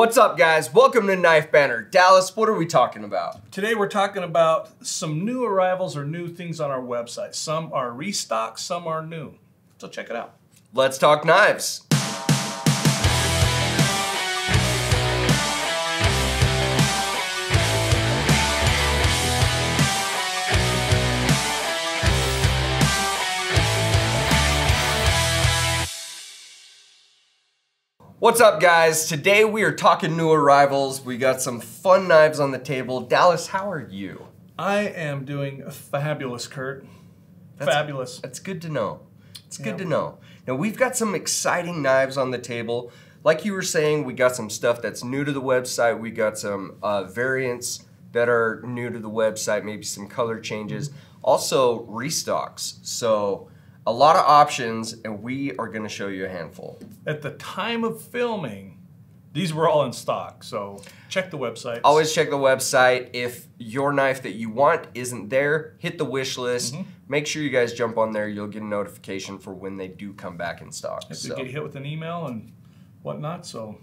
What's up, guys? Welcome to Knife Banter. Dallas, what are we talking about? Today we're talking about some new arrivals or new things on our website. Some are restocked, some are new. So check it out. Let's talk knives. What's up, guys? Today we are talking new arrivals. We got some fun knives on the table. Dallas, how are you? I am doing fabulous, Kurt. Fabulous. That's good to know. It's good to know. Now, we've got some exciting knives on the table. Like you were saying, we got some stuff that's new to the website. We got some variants that are new to the website, maybe some color changes. Also, restocks. So, a lot of options, and we are going to show you a handful. At the time of filming, these were all in stock, so check the website. Always check the website. If your knife that you want isn't there, hit the wish list. Make sure you guys jump on there. You'll get a notification for when they do come back in stock. If you get hit with an email and whatnot, so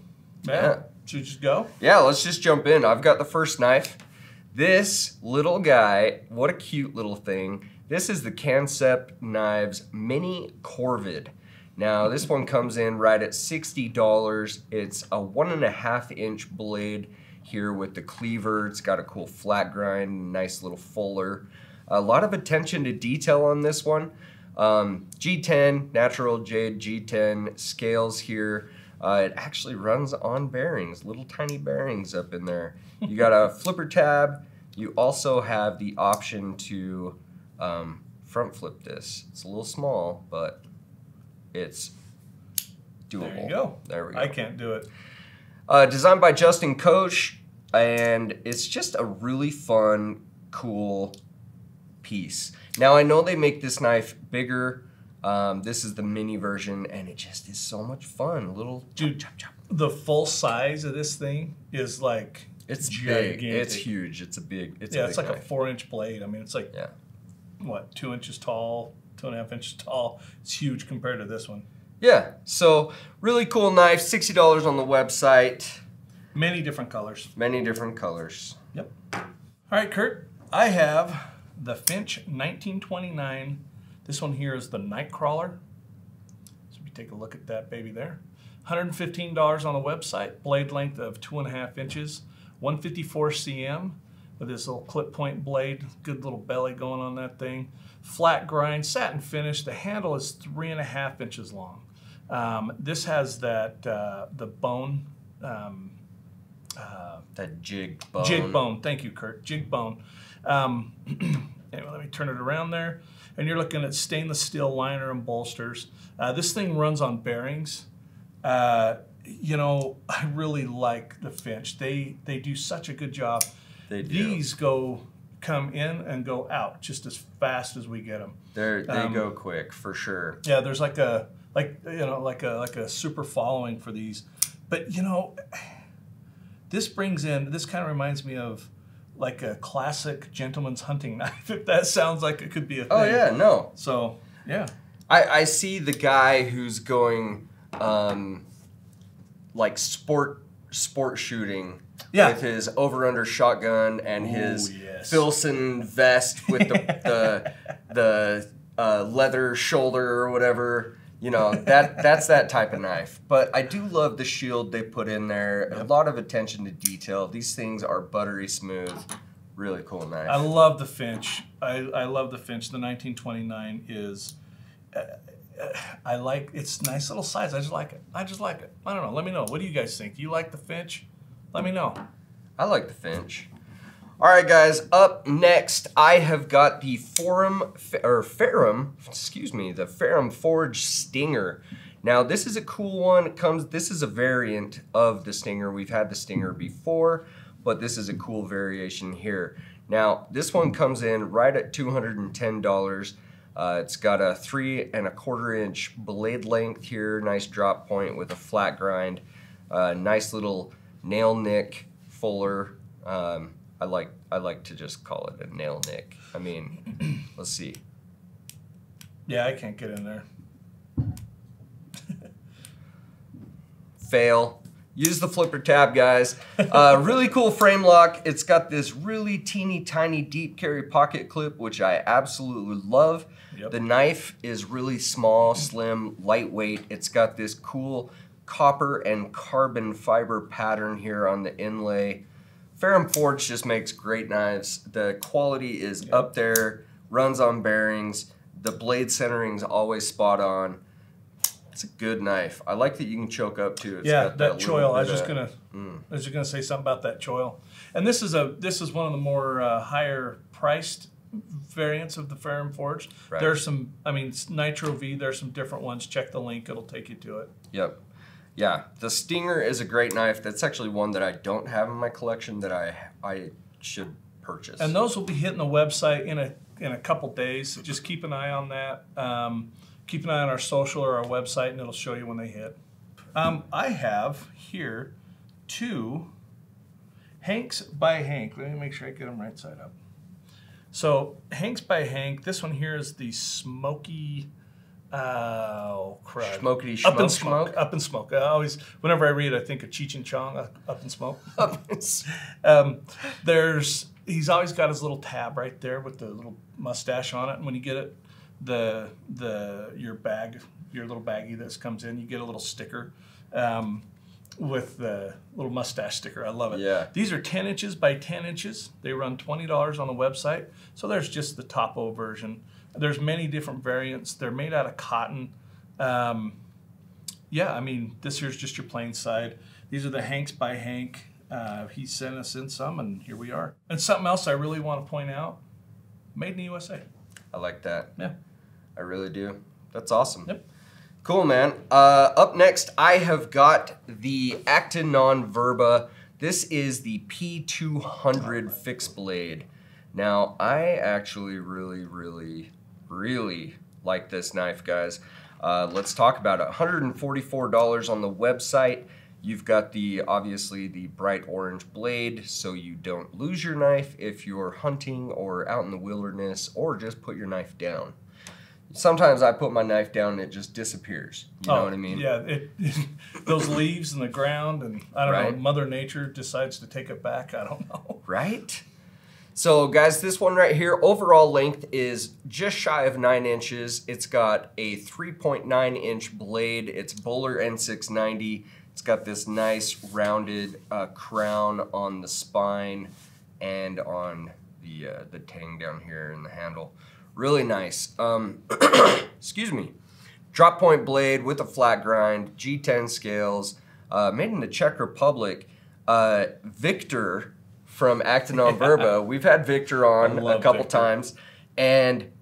should we just go? Yeah, let's just jump in. I've got the first knife. This little guy, what a cute little thing. This is the Kansept Knives Mini Corvid. Now, this one comes in right at $60. It's a 1.5-inch blade here with the cleaver. It's got a cool flat grind, nice little fuller. A lot of attention to detail on this one. G10, natural jade G10 scales here. It actually runs on bearings, little tiny bearings up in there. You got a flipper tab. You also have the option to front flip this. It's a little small, but it's doable. There you go. There we go. I can't do it. Designed by Justin Koch, and it's just a really fun, cool piece. Now, I know they make this knife bigger. This is the mini version, and it just is so much fun. A little chop. The full size of this thing is like gigantic. Big. It's huge. It's a big. It's a big it's like knife. A 4-inch blade. I mean, it's like what, 2 inches tall, 2.5 inches tall. It's huge compared to this one. Yeah, so really cool knife, $60 on the website. Many different colors. Many different colors. Yep. All right, Kurt, I have the Finch 1929. This one here is the Nightcrawler. So we take a look at that baby there. $115 on the website, blade length of 2.5 inches, 154 cm. With this little clip point blade, good little belly going on that thing. Flat grind, satin finish. The handle is 3.5 inches long. This has that the bone, that jig bone. Jig bone. Thank you, Kurt. Jig bone. Anyway, let me turn it around there, and you're looking at stainless steel liner and bolsters. This thing runs on bearings. You know, I really like the Finch. They do such a good job. They do. These come in and go out just as fast as we get them. They go quick for sure. Yeah, there's like a like a super following for these, but you know, this brings in. This kind of reminds me of like a classic gentleman's hunting knife. If that sounds like it could be a thing. Oh yeah, no. So yeah, I see the guy who's going like sport shooting. Yeah. With his over-under shotgun and his Filson vest with the the leather shoulder or whatever. You know, that's that type of knife. But I do love the shield they put in there. Yep. A lot of attention to detail. These things are buttery smooth. Really cool knife. I love the Finch. I love the Finch. The 1929 is... I like... It's nice little size. I just like it. I just like it. I don't know. Let me know. What do you guys think? Do you like the Finch? Let me know. I like the Finch. All right, guys. Up next, I have got the Ferrum Forge Stinger. Now, this is a cool one. It comes. This is a variant of the Stinger. We've had the Stinger before, but this is a cool variation here. Now, this one comes in right at $210. It's got a 3.25-inch blade length here. Nice drop point with a flat grind. Nice little nail nick fuller. I like to just call it a nail nick. I mean, let's see. Yeah, I can't get in there. Fail. Use the flipper tab, guys. Really cool frame lock. It's got this really teeny tiny deep carry pocket clip, which I absolutely love. Yep. The knife is really small, slim, lightweight. It's got this cool copper and carbon fiber pattern here on the inlay. Ferrum Forge just makes great knives. The quality is up there, runs on bearings. The blade centering's always spot on. It's a good knife. I like that you can choke up too. It's got that choil. I was just gonna say something about that choil. And this is one of the more higher priced variants of the Ferrum Forge. Right. There's some, I mean, Nitro-V. There's some different ones. Check the link; it'll take you to it. Yep. Yeah, the Stinger is a great knife. That's actually one that I don't have in my collection that I should purchase. And those will be hitting the website in a couple days. So just keep an eye on that. Keep an eye on our social or our website, and it'll show you when they hit. I have here two Hanks by Hank. Let me make sure I get them right side up. So Hanks by Hank, this one here is the smoky, oh crud. Smokity Up in Smoke? Up in Smoke. I always, whenever I read, I think of Cheech and Chong, Up in Smoke. He's always got his little tab right there with the little mustache on it, and when you get it, your little baggie that comes in, you get a little sticker with the little mustache sticker. I love it. Yeah. These are 10 inches by 10 inches. They run $20 on the website. So there's just the topo version. There's many different variants. They're made out of cotton. Yeah, I mean, this here's just your plain side. These are the Hanks by Hank. He sent us in some, and here we are. And something else I really want to point out, made in the USA. I like that. Yeah. I really do. That's awesome. Yep. Cool, man. Up next, I have got the Acta Non Verba. This is the P200 fixed blade. Now, I actually really, really, really like this knife, guys. Let's talk about it. $144 on the website. You've got obviously the bright orange blade, so you don't lose your knife if you're hunting or out in the wilderness, or just put your knife down. Sometimes I put my knife down and it just disappears. You know what I mean? Yeah, those leaves and the ground, and I don't know, Mother Nature decides to take it back. I don't know. Right? So guys, this one right here, overall length is just shy of 9 inches. It's got a 3.9 inch blade. It's Bowler N690. It's got this nice rounded crown on the spine and on the tang down here in the handle. Really nice. Excuse me. Drop point blade with a flat grind, G10 scales, made in the Czech Republic. Victor from Acta Non Verba, we've had Victor on a couple times, and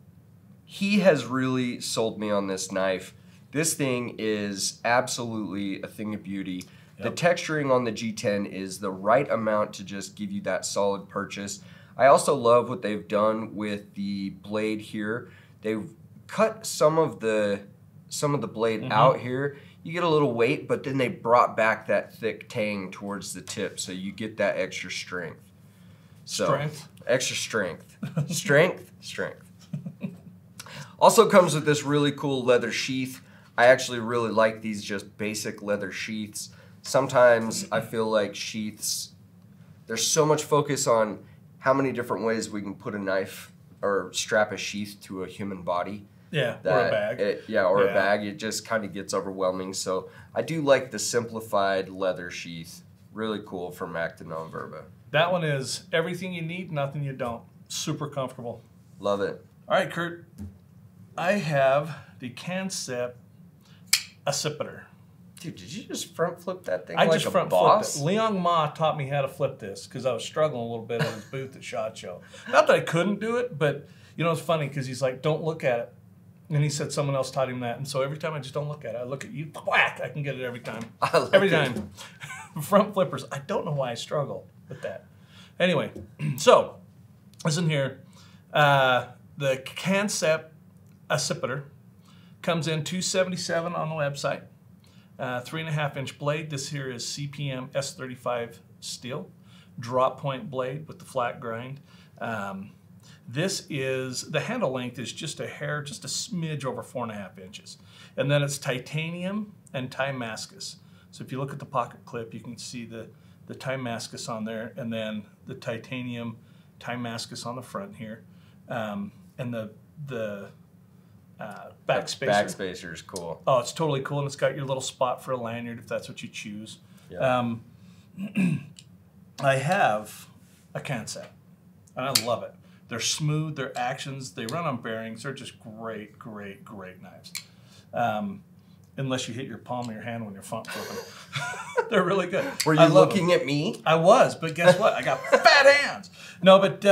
he has really sold me on this knife. This thing is absolutely a thing of beauty. Yep. The texturing on the G10 is the right amount to just give you that solid purchase. I also love what they've done with the blade here. They've cut some of the blade out here. You get a little weight, but then they brought back that thick tang towards the tip, so you get that extra strength. So, extra strength. Strength. Also comes with this really cool leather sheath. I actually really like these just basic leather sheaths. Sometimes I feel like sheaths, there's so much focus on how many different ways we can put a knife or strap a sheath to a human body. Yeah, or a bag. Or a bag. It just kind of gets overwhelming. So I do like the simplified leather sheath. Really cool from Acta Non Verba. That one is everything you need, nothing you don't. Super comfortable. Love it. All right, Kurt. I have the Kansept Accipiter. Dude, did you just front flip that thing? I like just front flipped it. Leong Ma taught me how to flip this because I was struggling a little bit at his booth at SHOT Show. Not that I couldn't do it, but you know, it's funny because he's like, don't look at it. And he said someone else taught him that. And so every time I just don't look at it, I look at you, whack, I can get it every time. Like every time. Front flippers. I don't know why I struggle with that. Anyway, so listen here. The Kansept Accipiter comes in $277 on the website. 3.5 inch blade. This here is CPM S35 steel. Drop point blade with the flat grind. This is, the handle length is just a hair, just a smidge over 4.5 inches. And then it's titanium and Timascus. So if you look at the pocket clip, you can see the Timascus on there, and then the titanium Timascus on the front here, and the backspacer. Backspacer is cool. Oh, it's totally cool, and it's got your little spot for a lanyard if that's what you choose. Yeah. I have a Kansept, and I love it. They're smooth, they're actions, they run on bearings. They're just great, great, great knives. Unless you hit your palm of your hand when you're front flipping. They're really good. Were you looking at me? I was, but guess what? I got fat hands. No, but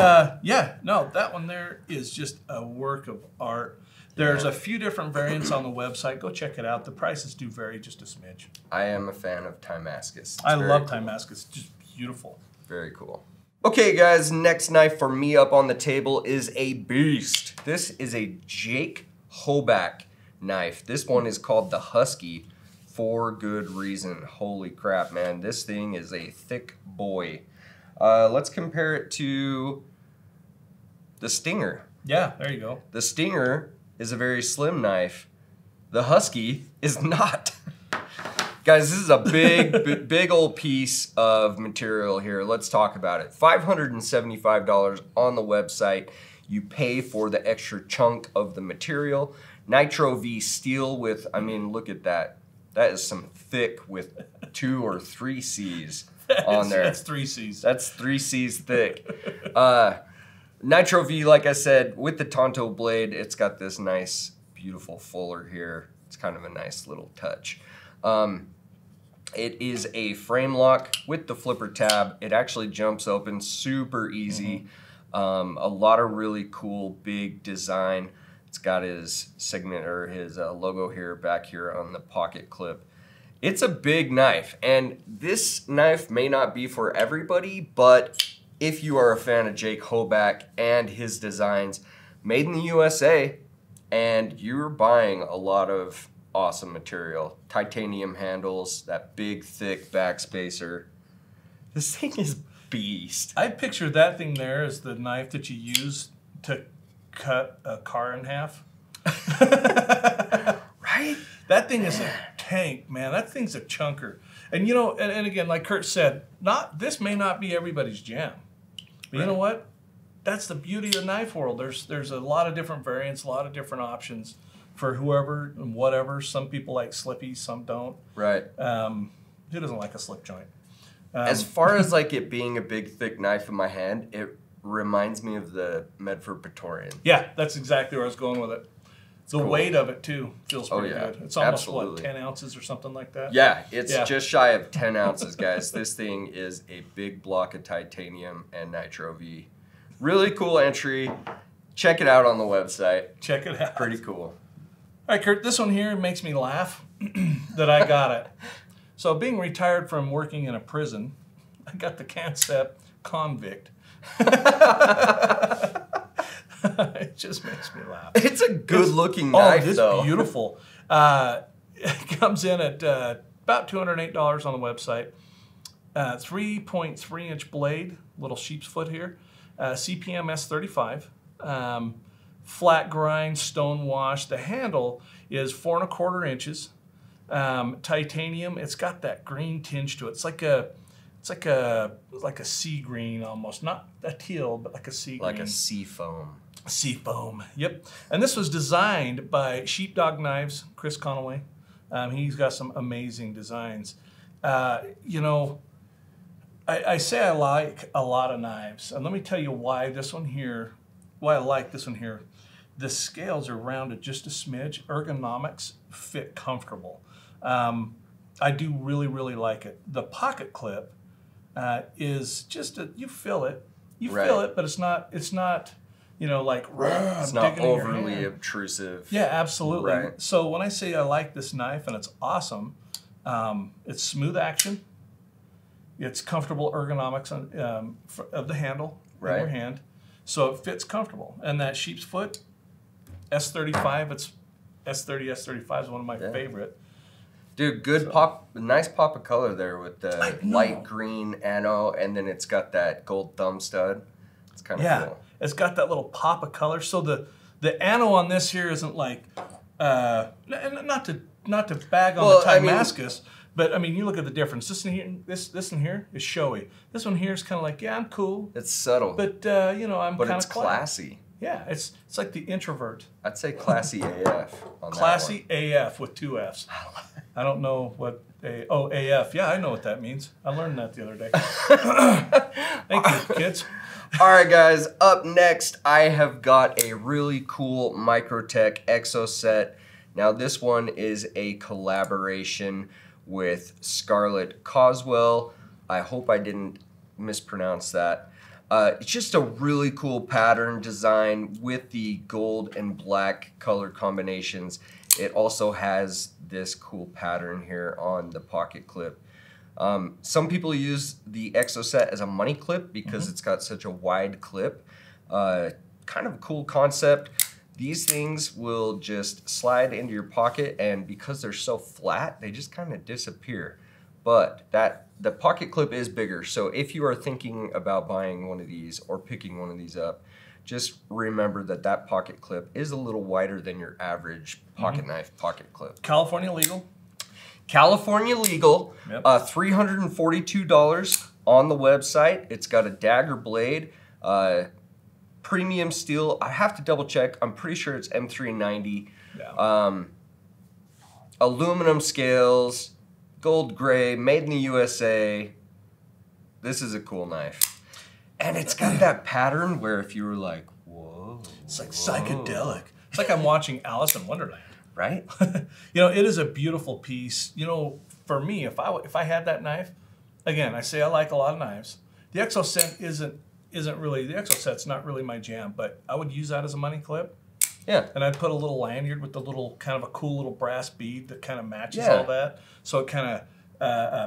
yeah, no, that one there is just a work of art. There's a few different variants on the website. Go check it out. The prices do vary just a smidge. I am a fan of Timascus. I love Timascus. It's just beautiful. Very cool. Okay, guys, next knife for me up on the table is a beast. This is a Jake Hoback knife. This one is called the Husky for good reason. Holy crap, man. This thing is a thick boy. Let's compare it to the Stinger. Yeah, there you go. The Stinger is a very slim knife. The Husky is not. Guys, this is a big, big old piece of material here. Let's talk about it. $575 on the website. You pay for the extra chunk of the material. Nitro-V steel with, I mean, look at that. That is some thick with 2 or 3 C's on there. That's 3 C's. That's 3 C's thick. Nitro-V, like I said, with the Tonto blade, it's got this nice, beautiful fuller here. It's kind of a nice little touch. It is a frame lock with the flipper tab. It actually jumps open super easy. A lot of really cool, big design. It's got his signet or his logo here, back here on the pocket clip. It's a big knife, and this knife may not be for everybody, but if you are a fan of Jake Hoback and his designs, made in the USA, and you're buying a lot of awesome material. Titanium handles, that big, thick backspacer. This thing is beast. I picture that thing there as the knife that you use to cut a car in half. Right? That thing is a tank, man. That thing's a chunker. And you know, and again, like Kurt said, this may not be everybody's jam. But you know what? That's the beauty of the knife world. There's a lot of different variants, a lot of different options for whoever and whatever. Some people like slippy, some don't. Right. Who doesn't like a slip joint? As far as like it being a big, thick knife in my hand, it reminds me of the Medford Praetorian. Yeah, that's exactly where I was going with it. The weight of it, too, feels pretty good. It's almost, what, 10 ounces or something like that? Yeah, it's just shy of 10 ounces, guys. This thing is a big block of titanium and Nitro-V. Really cool entry. Check it out on the website. Check it out. Pretty cool. All right, Kurt, this one here makes me laugh that I got it. So being retired from working in a prison, I got the Kansept Convict. It just makes me laugh. It's a good-looking knife, though. It's beautiful. It comes in at about $208 on the website. 3.3-inch blade, little sheep's foot here. CPM S35. Flat grind, stone wash. The handle is 4¼ inches. Titanium. It's got that green tinge to it. It's like a, it's like a sea green almost. Not a teal, but like a sea green. Like a sea foam. Sea foam. Yep. And this was designed by Sheepdog Knives, Chris Conaway. He's got some amazing designs. You know, I say I like a lot of knives, and let me tell you why this one here. Why I like this one here. The scales are rounded just a smidge. Ergonomics fit comfortable. I do really, really like it. The pocket clip is just you feel it, but it's not you know, like it's not overly obtrusive. Yeah, absolutely. Right. So when I say I like this knife and it's awesome, it's smooth action. It's comfortable ergonomics on, of the handle in your hand. So it fits comfortable. And that sheep's foot, S35, it's S30, S35 is one of my favorite. Dude, good pop, nice pop of color there with the light green anno, and then it's got that gold thumb stud. It's kind of cool. It's got that little pop of color. So the anno on this here isn't like, not to bag on the Timascus, But I mean, you look at the difference. This in here, this in here is showy. This one here is kind of like, yeah, I'm cool. It's subtle. But you know, I'm kind of. But it's classy. Yeah, it's like the introvert. I'd say classy AF. On classy AF with two Fs. I don't know what a AF. Yeah, I know what that means. I learned that the other day. Thank you, kids. All right, guys. Up next, I have got a really cool Microtech Exocet. Now, this one is a collaboration with Scarlett Coswell. I hope I didn't mispronounce that. It's just a really cool pattern design with the gold and black color combinations. It also has this cool pattern here on the pocket clip. Some people use the Exocet as a money clip because it's got such a wide clip. Kind of a cool concept. These things will just slide into your pocket, and because they're so flat, they just kind of disappear. But the pocket clip is bigger, so if you are thinking about buying one of these or picking one of these up, just remember that that pocket clip is a little wider than your average pocket knife pocket clip. California legal. California legal, yep. $342 on the website. It's got a dagger blade, premium steel. I have to double check. I'm pretty sure it's M390. Yeah. Aluminum scales. Gold gray, made in the USA. This is a cool knife. And it's got that pattern where if you were like, whoa. It's like psychedelic. It's like I'm watching Alice in Wonderland. Right? You know, it is a beautiful piece. You know, for me, if I had that knife, again, I say I like a lot of knives. The Exocet isn't really, the Exocet's not really my jam, but I would use that as a money clip. Yeah. And I put a little lanyard with the little, kind of a cool little brass bead that kind of matches all that. So it kind of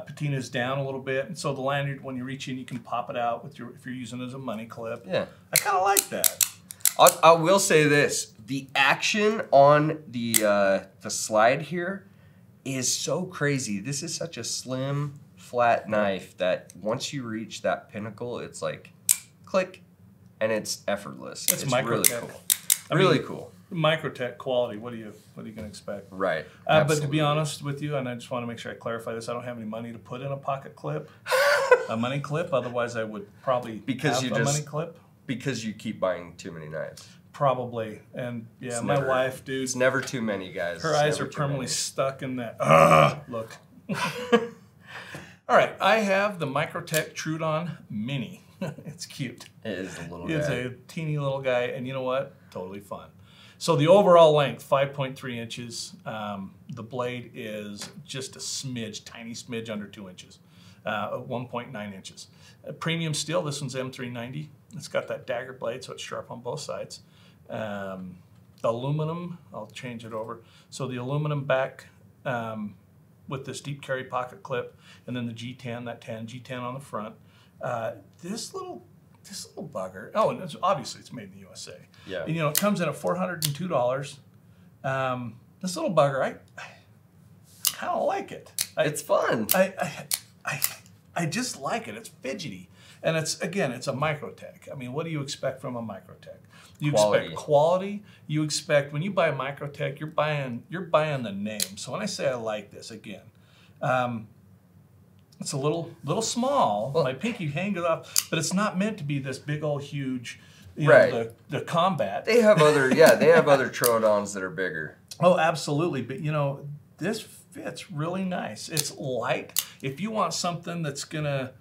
patinas down a little bit. And so the lanyard, when you reach in, you can pop it out with your, if you're using it as a money clip. Yeah. I kind of like that. I will say this. The action on the slide here is so crazy. This is such a slim, flat knife that once you reach that pinnacle, it's like click, and it's effortless. It's really cool. I mean, really cool. Microtech quality. What are you going to expect? Right. But to be honest with you, and I just want to make sure I clarify this, I don't have any money to put in a pocket clip, a money clip. Otherwise, I would probably have a money clip. Because you keep buying too many knives. Probably. And yeah, it's my wife, dude. It's never too many, guys. Her eyes are permanently stuck in that look. All right, I have the Microtech Troodon Mini. It's cute. It is a little guy. It's a teeny little guy, and you know what? Totally fun. So the overall length, 5.3 inches. The blade is just a smidge, tiny smidge under 2 inches, 1.9 inches. Premium steel, this one's M390. It's got that dagger blade, so it's sharp on both sides. Aluminum, I'll change it over. So the aluminum back with this deep carry pocket clip, and then the G10, G10 on the front. This little bugger. Oh, and it's, obviously it's made in the USA. Yeah. And you know, it comes in at $402. This little bugger, I kind of like it. It's fun. I just like it. It's fidgety, and it's again, it's a Microtech. I mean, what do you expect from a Microtech? You expect quality. You expect when you buy a Microtech, you're buying the name. So when I say I like this, again. It's a little small. Well, my pinky hanged it off, but it's not meant to be this big old huge, you know, the combat. They have other, they have other Troodons that are bigger. Oh, absolutely. But you know, this fits really nice. It's light. If you want something that's gonna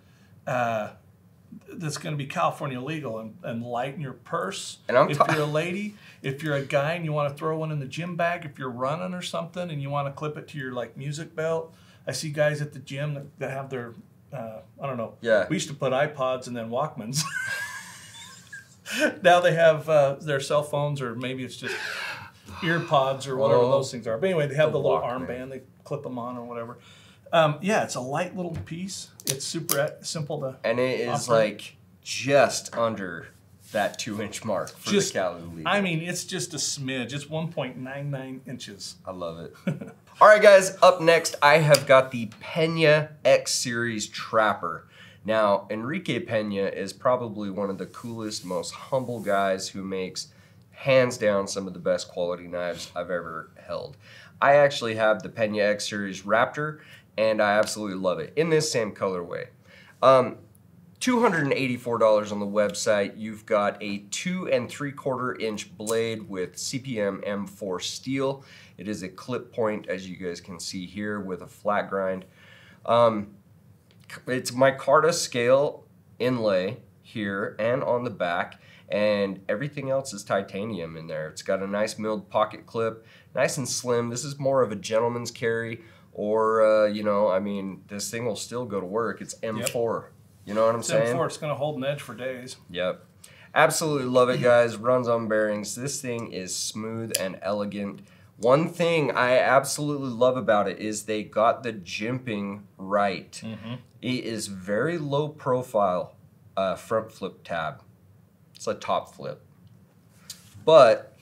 be California legal and light in your purse. And if you're a lady, if you're a guy and you want to throw one in the gym bag, if you're running or something and you want to clip it to your like music belt. I see guys at the gym that have their, I don't know. Yeah. We used to put iPods and then Walkmans. Now they have their cell phones, or maybe it's just ear pods or whatever those things are. But anyway, they have the little armband. They clip them on or whatever. Yeah, it's a light little piece. It's super simple to And it offer. Is like just under that 2-inch mark for the Cali. I mean, it's just a smidge. It's 1.99 inches. I love it. All right, guys, up next, I have got the Peña X-Series Trapper. Now, Enrique Peña is probably one of the coolest, most humble guys who makes, hands down, some of the best quality knives I've ever held. I actually have the Peña X-Series Raptor, and I absolutely love it in this same colorway. $284 on the website. You've got a 2 3/4 inch blade with CPM M4 steel. It is a clip point, as you guys can see here, with a flat grind. It's micarta scale inlay here and on the back, and everything else is titanium in there. It's got a nice milled pocket clip, nice and slim. This is more of a gentleman's carry, or you know, I mean, this thing will still go to work. It's M4. Yep. You know what I'm saying? M4, it's going to hold an edge for days. Yep. Absolutely love it, guys. Runs on bearings. This thing is smooth and elegant. One thing I absolutely love about it is they got the jimping right. Mm-hmm. It is very low profile front flip tab. It's a top flip. But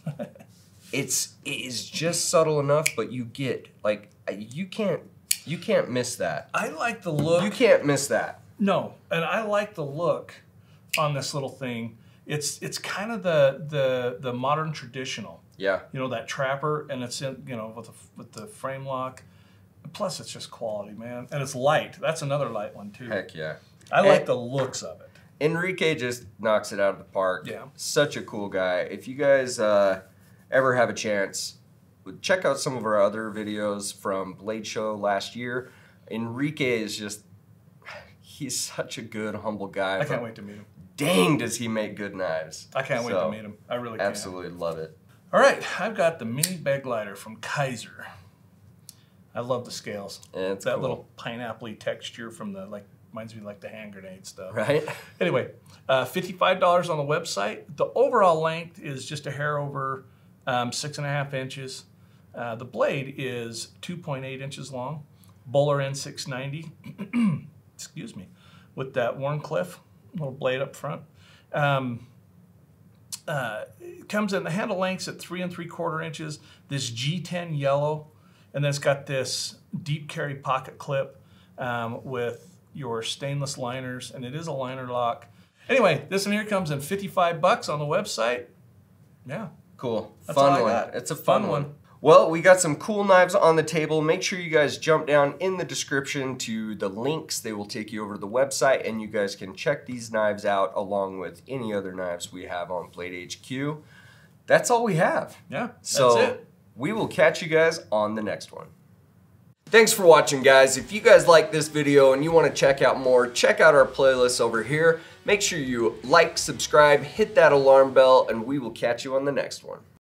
it is just subtle enough, but you get, like, you can't miss that. I like the look. You can't miss that. No, and I like the look on this little thing. It's kind of the modern traditional. Yeah. You know, that trapper, and it's in, you know, with the frame lock. Plus, it's just quality, man, and it's light. That's another light one too. Heck yeah. I like the looks of it. Enrique just knocks it out of the park. Yeah. Such a cool guy. If you guys ever have a chance, check out some of our other videos from Blade Show last year. Enrique is just. He's such a good, humble guy. I can't wait to meet him. Dang, does he make good knives. I can't wait to meet him. I really can. Absolutely love it. All right, I've got the Mini Begleiter from Kizer. I love the scales. It's that cool little pineapple-y texture from the, like, reminds me like the hand grenade stuff. Right? Anyway, $55 on the website. The overall length is just a hair over 6.5 inches. The blade is 2.8 inches long. Bowler N690. Excuse me, with that Warncliffe little blade up front. It comes in, the handle length's at 3 3/4 inches, this G10 yellow, and then it's got this deep carry pocket clip with your stainless liners, and it is a liner lock. Anyway, this one here comes in 55 bucks on the website. Yeah. Cool. Fun one. It's a fun one. Well, we got some cool knives on the table. Make sure you guys jump down in the description to the links. They will take you over to the website, and you guys can check these knives out along with any other knives we have on Blade HQ. That's all we have. Yeah, so that's it. We will catch you guys on the next one. Thanks for watching, guys. If you guys like this video and you want to check out more, check out our playlist over here. Make sure you like, subscribe, hit that alarm bell, and we will catch you on the next one.